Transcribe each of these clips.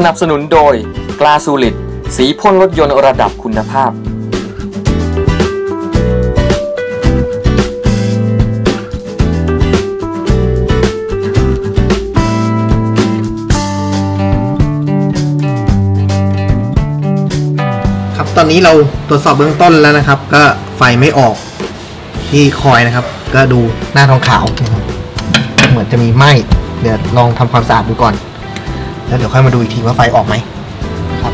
สนับสนุนโดยกลาซูลิตสีพ่นรถยนต์ระดับคุณภาพครับตอนนี้เราตรวจสอบเบื้องต้นแล้วนะครับก็ไฟไม่ออกที่คอยนะครับก็ดูหน้าทองขาวนะครับเหมือนจะมีไหม้เดี๋ยวลองทำความสะอาดดูก่อนแล้วเดี๋ยวค่อยมาดูอีกทีว่าไฟออกไหมครับ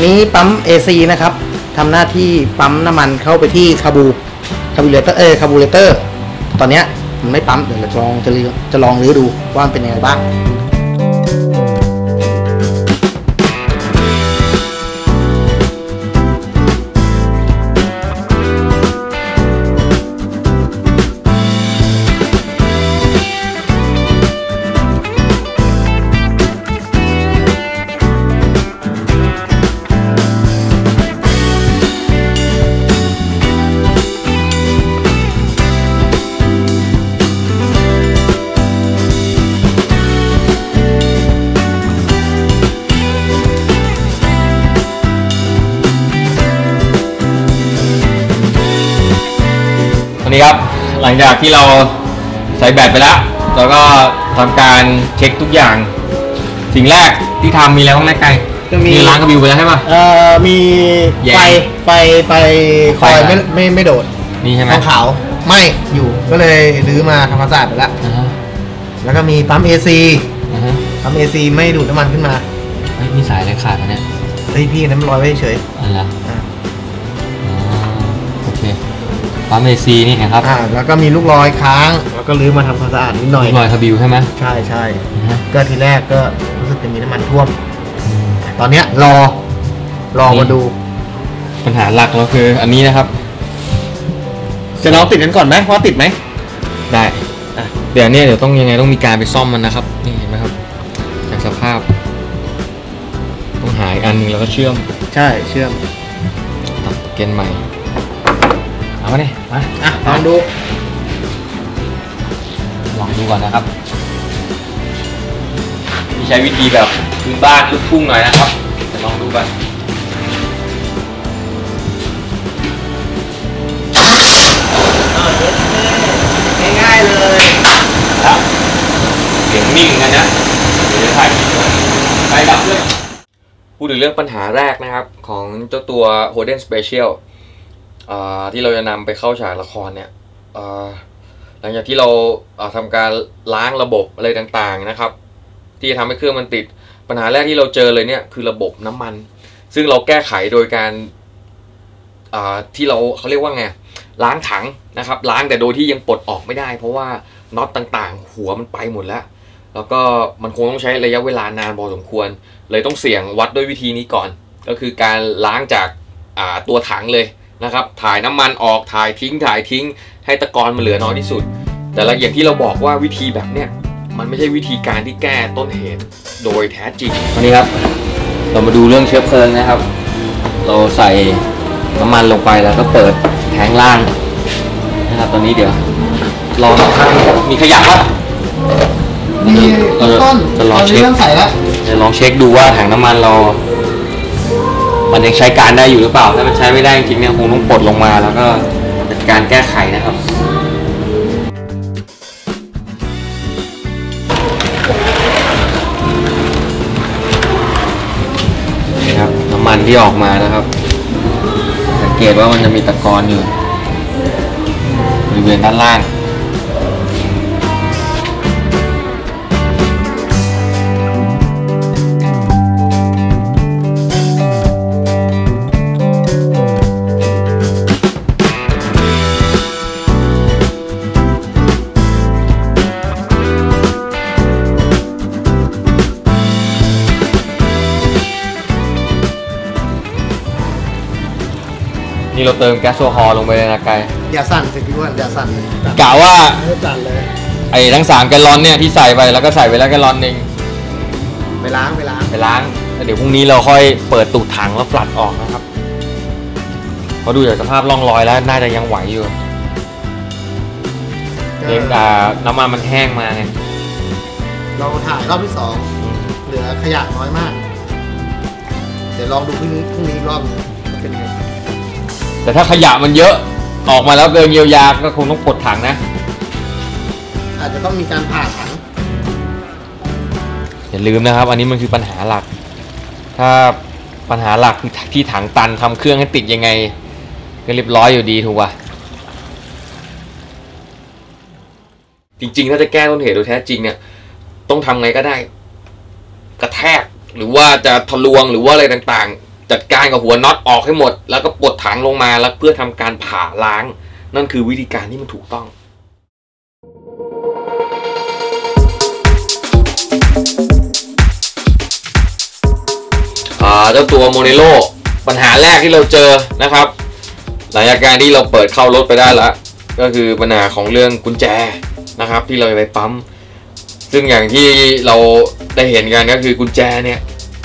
นี้ปั๊ม AC นะครับทำหน้าที่ปั๊มน้ำมันเข้าไปที่คาร์บูเรเตอร์ตอนนี้มันไม่ปั๊มเดี๋ยวจะลองรื้อดูว่ามันเป็นยังไงบ้างนี่ครับหลังจากที่เราใส่แบตไปแล้วเราก็ทำการเช็คทุกอย่างสิ่งแรกที่ทำมีอะไรบ้างนะไก่ก็มีล้างกระบิวไปแล้วใช่ป่ะมีไฟไม่โดดนี่ใช่ไหมขาวไม่อยู่ก็เลยรื้อมาทำความสะอาดไปแล้วแล้วก็มีปั๊ม AC ปั๊ม AC ไม่ดูดน้ำมันขึ้นมามีสายอะไรขาดนะเนี่ยไอ้พี่นั้นมันลอยไว้เฉยอะไรโอเคปั๊ม AC นี่นะครับแล้วก็มีลูกรอยค้างแล้วก็รื้อมาทำความสะอาดนิดหน่อยลูกรอยคาบิวใช่ไหมใช่ก็ทีแรกก็รู้สึกจะมีน้ำมันท่วมตอนนี้รอมาดูปัญหาหลักเราคืออันนี้นะครับจะลองติดกันก่อนไหมว่าติดไหมได้เดี๋ยวนี้เดี๋ยวต้องยังไงต้องมีการไปซ่อมมันนะครับนี่เห็นไหมครับจากสภาพต้องหาอีกอันนึงแล้วก็เชื่อมใช่เชื่อมตัดเกณฑ์ใหม่มาเนี่ยมาลองดูก่อนนะครับมีใช้วิธีแบบพื้นบ้านลูกทุ่งหน่อยนะครับลองดูกันง่ายๆเลยครับเสียงนิ่งกันนะเดี๋ยวถ่ายไปดับเลยพูดถึงเรื่องปัญหาแรกนะครับของเจ้าตัว Holden Specialที่เราจะนำไปเข้าฉากละครเนี่ยหลังจากที่เราทำการล้างระบบอะไรต่างๆนะครับที่จะทำให้เครื่องมันติดปัญหาแรกที่เราเจอเลยเนี่ยคือระบบน้ำมันซึ่งเราแก้ไขโดยการที่เขาเรียกว่าไงล้างถังนะครับล้างแต่โดยที่ยังปลดออกไม่ได้เพราะว่าน็อตต่างๆหัวมันไปหมดแล้วแล้วก็มันคงต้องใช้ระยะเวลานานพอสมควรเลยต้องเสี่ยงวัดด้วยวิธีนี้ก่อนก็คือการล้างจากตัวถังเลยนะครับถ่ายน้ำมันออกถ่ายทิ้งให้ตะกอนมันเหลือน้อยที่สุดแต่ละอย่างที่เราบอกว่าวิธีแบบเนี้ยมันไม่ใช่วิธีการที่แก้ต้นเหตุโดยแท้จริงวันนี้ครับเรามาดูเรื่องเชื้อเพลิงนะครับเราใส่น้ำมันลงไปแล้วก็เปิดแทงล่างนะครับตอนนี้เดี๋ยวลองข้างมีขยะป่ะนี่ต้นจะลองเช็คจะลองเช็คดูว่าถังน้ำมันเรามันยังใช้การได้อยู่หรือเปล่าถ้ามันใช้ไม่ได้จริงเนี่ยคงต้องปลดลงมาแล้วก็จัดการแก้ไขนะครับนี่ครับน้ำมันที่ออกมานะครับสังเกตว่ามันจะมีตะกอนอยู่บริเวณด้านล่าง นี่เราเติมแก๊สโซฮอลลงไปเลยนะไกลอย่าสั่นสิพี่อ้วนอย่าสั่นกล่าวว่าสั่นเลยไอ้ทั้ง3แกลลอนเนี่ยที่ใส่ไปแล้วก็ใส่ไปแล้วแกลลอนนึงไปล้างแล้วเดี๋ยวพรุ่งนี้เราค่อยเปิดตูดถังแล้วฟลัดออกนะครับเพราะดูจากสภาพร่องรอยแล้วน่าจะยังไหวอยู่เนื่องจากน้ำมันแห้งมาไงเราถ่ายรอบที่2เหลือขยะน้อยมากเดี๋ยวลองดูพรุ่งนี้อีกรอบเป็นไงแต่ถ้าขยะมันเยอะออกมาแล้วเกินเยียวยาก็คงต้องปลดถังนะอาจจะต้องมีการผ่าถังอย่าลืมนะครับอันนี้มันคือปัญหาหลักถ้าปัญหาหลักที่ถังตันทำเครื่องให้ติดยังไงก็เรียบร้อยอยู่ดีถูกป่ะจริงๆถ้าจะแก้ต้นเหตุโดยแท้จริงเนี่ยต้องทำไงก็ได้กระแทกหรือว่าจะทะลวงหรือว่าอะไรต่างๆจัดการกับหัวน็อตออกให้หมดแล้วก็ปลดถังลงมาแล้วเพื่อทำการผ่าล้างนั่นคือวิธีการที่มันถูกต้องเจ้าตัวโมเนโลปัญหาแรกที่เราเจอนะครับหลังจากการที่เราเปิดเข้ารถไปได้แล้วก็คือปัญหาของเรื่องกุญแจนะครับที่เราไปปั๊มซึ่งอย่างที่เราได้เห็นกันก็คือกุญแจเนี่ย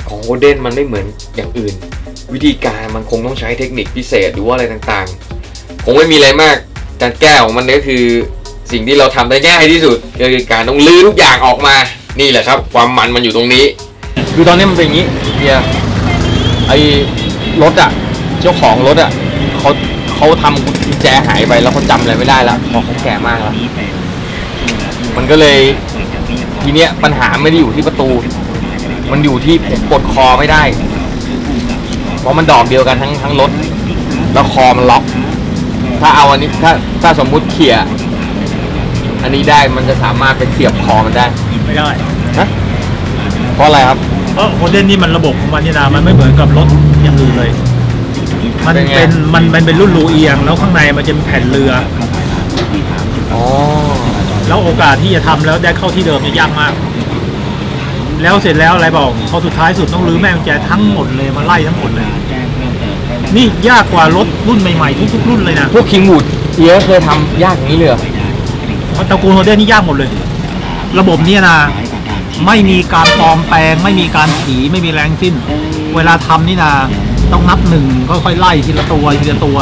ของโอเดนมันไม่เหมือนอย่างอื่นวิธีการมันคงต้องใช้เทคนิคพิเศษหรือว่าอะไรต่างๆคงไม่มีอะไรมากการแก้ของมันก็คือสิ่งที่เราทำได้ง่ายที่สุดก็คือการต้องลื้อทุกอย่างออกมานี่แหละครับความมันอยู่ตรงนี้คือตอนนี้มันเป็นอย่างนี้เนี่ยไอ้รถอ่ะเจ้าของรถอ่ะเขาทำกุญแจหายไปแล้วเขาจำอะไรไม่ได้แล้วพอเขาแก่มากแล้วมันก็เลยทีเนี้ยปัญหาไม่ได้อยู่ที่ประตูมันอยู่ที่ผมกดคอไม่ได้เพราะมันดอกเดียวกันทั้งรถแล้วคอมันล็อกถ้าเอาอันนี้ถ้าสมมุติเขี่ยอันนี้ได้มันจะสามารถไปเสียบคอมันได้ไม่ได้นะเพราะอะไรครับเพราะโอเดนนี่มันระบบของมันนี่นะมันไม่เหมือนกับรถอย่างอื่นเลยมันเป็นรุ่นรูเอียงแล้วข้างในมันจะเป็นแผ่นเรืออ๋อแล้วโอกาสที่จะทำแล้วได้เข้าที่เดิมจะยากมากแล้วเสร็จแล้วอะไรบอกพอสุดท้ายสุดต้องรื้อแม่กุญแจทั้งหมดเลยมาไล่ทั้งหมดเลยนี่ยากกว่ารถรุ่นใหม่ๆทุกรุ่นเลยนะพวกคิงวูดเยอะเคยทำยากอย่างนี้เลยเพราะตระกูลโอเดนนี่ยากหมดเลยระบบนี่นะไม่มีการปลอมแปลงไม่มีการผีไม่มีแรงสิ้นเวลาทำนี่นะต้องนับ1ค่อยๆไล่ทีละตัวทีละตัว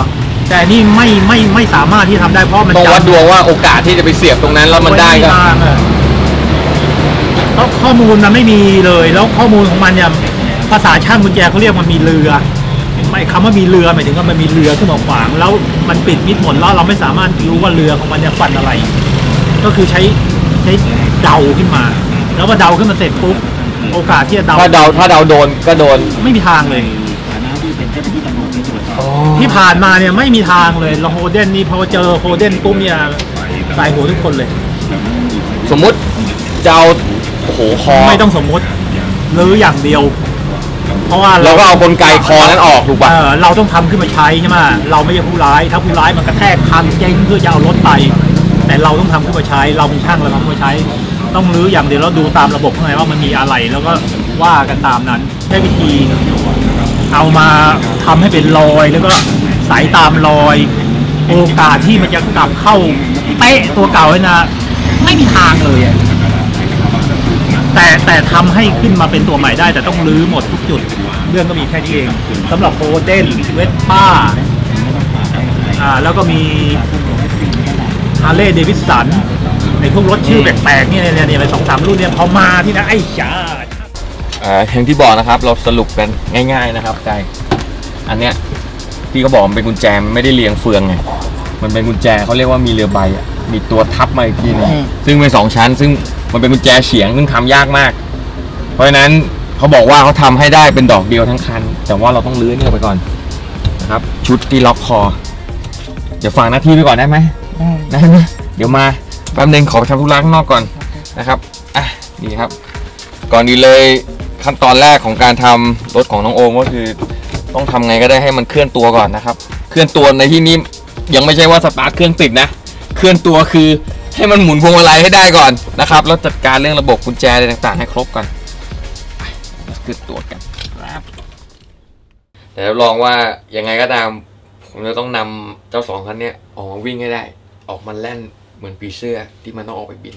แต่นี่ไม่สามารถที่ทำได้เพราะมันต้องวัดดวงว่าโอกาสที่จะไปเสียบตรงนั้นแล้วมันได้ก็ข้อมูลมันไม่มีเลยแล้วข้อมูลของมันเนี่ยภาษาช่างกุญแจเขาเรียกมันมีเรือไม่คำว่ามีเรือหมายถึงว่ามันมีเรือขึ้นมาขวางแล้วมันปิดมิดหมดแล้วเราไม่สามารถรู้ว่าเรือของมันเนี่ยฟันอะไรก็คือใช้เดาขึ้นมาแล้วพอเดาขึ้นมาเสร็จปุ๊บโอกาสที่จะเดาถ้าเดาโดนก็โดนไม่มีทางเลยที่ผ่านมาเนี่ยไม่มีทางเลยเราโฮเดนนี่พอเจอโฮเดนปุ๊บเนี่ยตายหัวทุกคนเลยสมมุติเจ้าโอ้โหคอไม่ต้องสมมุติหรืออย่างเดียวเพราะว่าเราก็เอากลไกคอนั้นออกถูกป่ะเราต้องทำขึ้นมาใช้ใช่ไหมเราไม่ใช่ผู้ร้ายถ้าผู้ร้ายมันกระแทกคันเจ๊งเพื่อจะเอารถไปแต่เราต้องทำขึ้นมาใช้เราเป็นช่างเราทำขึ้นมาใช้ต้องรื้ออย่างเดียวแล้วดูตามระบบข้างในว่ามันมีอะไรแล้วก็ว่ากันตามนั้นได้วิธีเอามาทำให้เป็นรอยแล้วก็สายตามรอยโอกาสที่มันจะกลับเข้าเป๊ะตัวเก่าเลยนะไม่มีทางเลยแต่ทำให้ขึ้นมาเป็นตัวใหม่ได้แต่ต้องรื้อหมดทุกจุดเรื่องก็มีแค่นี้เองสำหรับโอเดนเวสป้าแล้วก็มีฮาร์เลย์เดวิดสันในพวกรถชื่อแปลกๆนี่เนี่ยไป2-3รุ่นเนี่ยพอมาที่นะไอ้ชาอย่างที่บอกนะครับเราสรุปกันง่ายๆนะครับไกอันเนี้ยที่เขาบอกมันเป็นกุญแจมันไม่ได้เรียงเฟืองไงมันเป็นกุญแจเขาเรียกว่ามีเรือใบมีตัวทับมาอีกทีนึงซึ่งเป็น2ชั้นซึ่งมันเป็นกุญแจเฉียงซึ่งทำยากมากเพราะฉะนั้นเขาบอกว่าเขาทำให้ได้เป็นดอกเดียวทั้งคันแต่ว่าเราต้องลื้อเนี่ยไปก่อนนะครับชุดที่ล็อกคอเดี๋ยวฝากหน้าที่ไปก่อนได้ไหมได้เดี๋ยวมาแป๊บนึงขอไปทำธุระข้างนอกก่อนนะครับอ่ะนี่ครับก่อนดีเลยขั้นตอนแรกของการทำรถของน้องโอมก็คือต้องทำไงก็ได้ให้มันเคลื่อนตัวก่อนนะครับเคลื่อนตัวในที่นี้ยังไม่ใช่ว่าสตาร์ทเครื่องติดนะเคลื่อนตัวคือให้มันหมุนพวงมาลัยให้ได้ก่อนนะครับแล้วจัดการเรื่องระบบกุญแจอะไรต่างๆให้ครบก่อนเคลื่อนตัวกันแต่รับรองว่ายังไงก็ตามผ ผมจะต้องนำเจ้าสองคันนี้ออกมาวิ่งให้ได้ออกมาแล่นเหมือนปีเสื้อที่มันต้องออกไปบิน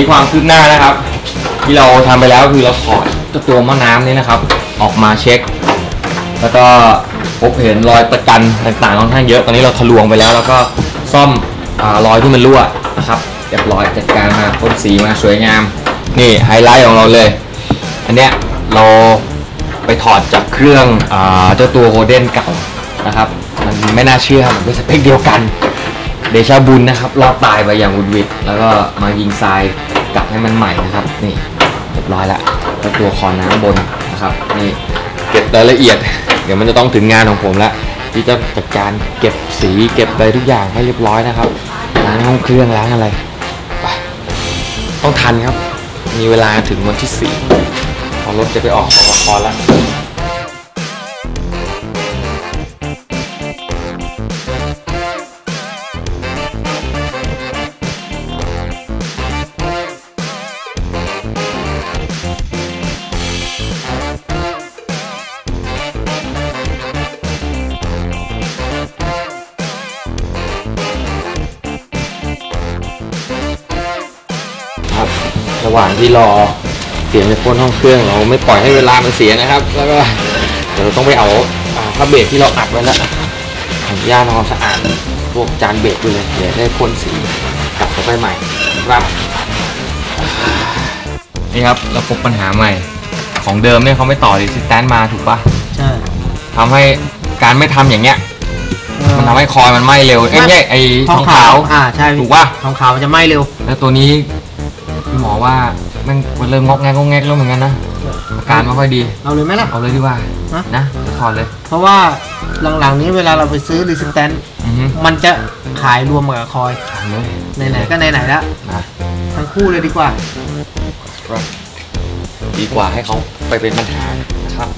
มีความคืบหน้านะครับที่เราทำไปแล้วคือเราถอดตัวหม้อน้ำนี่นะครับออกมาเช็คแล้วก็พบเห็นรอยประกันต่างๆค่อนข้างเยอะตอนนี้เราทะลวงไปแล้วแล้วก็ซ่อมรอยที่มันรั่วนะครับเรียบร้อยจัดการมาพ่นสีมาสวยงามนี่ไฮไลท์ของเราเลยอันเนี้ยเราไปถอดจากเครื่องเจ้าตัวโฮเดนเก่านะครับมันไม่น่าเชื่อมันเป็นสเปคเดียวกันเดชาบุญนะครับรอดตายไปอย่างวุดวิดแล้วก็มายิงทรายกลับให้มันใหม่นะครับนี่เรียบร้อยละตัวคอน้ำบนนะครับนี่เก็บรายละเอียดเดี๋ยวมันจะต้องถึงงานของผมละที่จะจัดการเก็บสีเก็บอะไรทุกอย่างให้เรียบร้อยนะครับล้างห้องเครื่องล้างอะไรไปต้องทันครับมีเวลาถึงวันที่4พอรถจะไปออกละครละระหว่างที่รอเสียงในพ่นห้องเครื่องเราไม่ปล่อยให้เวลามันเสียนะครับแล้วก็เดี๋ยวเราต้องไปเอาผ้าเบรกที่เราอัดไว้แล้วทำย่าทำความสะอาดพวกจานเบรกด้วยเลยเดี๋ยวได้พ่นสีกลับเข้าไปใหม่ครับนี่ครับเราพบปัญหาใหม่ของเดิมเนี่ยเขาไม่ต่อรีสิสแตนซ์มาถูกปะใช่ทำให้การไม่ทำอย่างเงี้ยมันทำให้คอยมันไหม้เร็วเอ้ยไม่ไอทองขาวใช่ถูกปะทองขาวมันจะไหม้เร็วแล้วตัวนี้หมอว่ามันเริ่มงอกแงกงอกแงกแล้วเหมือนกันนะอาการไม่ค่อยดีเอาเลยไหมล่ะเอาเลยดีกว่านะถอดเลยเพราะว่าหลังๆนี้เวลาเราไปซื้อรีสแตนซ์มันจะขายรวมกับคอยไหนๆก็ไหนๆแล้วทั้งคู่เลยดีกว่าให้เขาไปเป็นปัญหานะครับ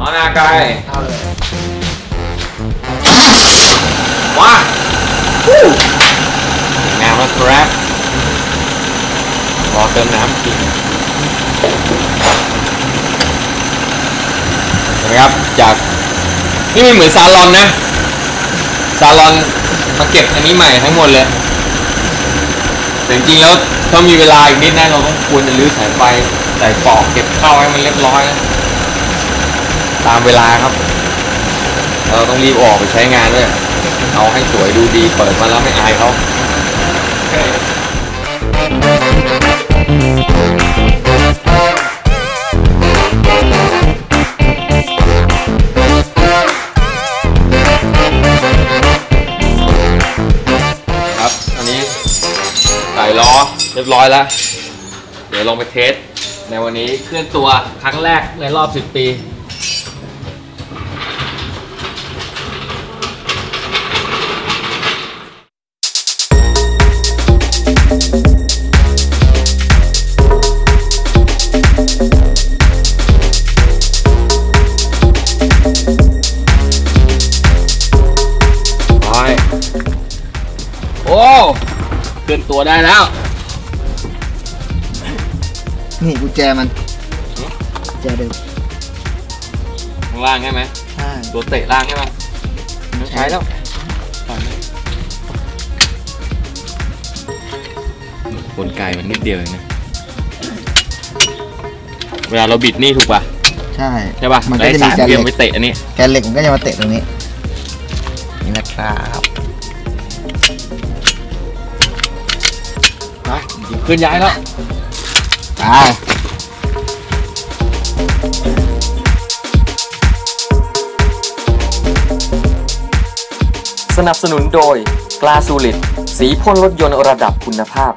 เอาหน้ากายเอาเลยว้าน้ำแล้วครับรอเติมน้ำกินนะครับจากนี่เหมือนซาลอนนะซาลอนมาเก็บอันนี้ใหม่ทั้งหมดเลยแต่จริงแล้วถ้ามีเวลาอีกนิดนะเราต้องควรจะรื้อสายไฟใส่ปลอกเก็บเข้าให้มันเรียบร้อยนะตามเวลาครับเราต้องรีบออกไปใช้งานด้วยเอาให้สวยดูดีเปิดมาแล้วไม่อายเขาครับอันนี้ใส่ล้อเรียบร้อยแล้วเดี๋ยวลองไปเทสในวันนี้เคลื่อนตัวครั้งแรกในรอบ10 ปีโอ้เคลื่อนตัวได้แล้วนี่กุญแจมันกุญแจเดิมข้างล่างใช่ไหมใช่ตัวเตะล่างใช่ไหมใช้แล้วกลไกมันนิดเดียวเองนะเวลาเราบิดนี่ถูกป่ะใช่ใช่ป่ะมันก็จะมีแกนเหล็กไปเตะอันนี้แกนเหล็กมันก็จะมาเตะตรงนี้นี่นะครับขึ้นย้ายแล้ว ไปสนับสนุนโดยกลาซูลิดสีพ่นรถยนต์ระดับคุณภาพ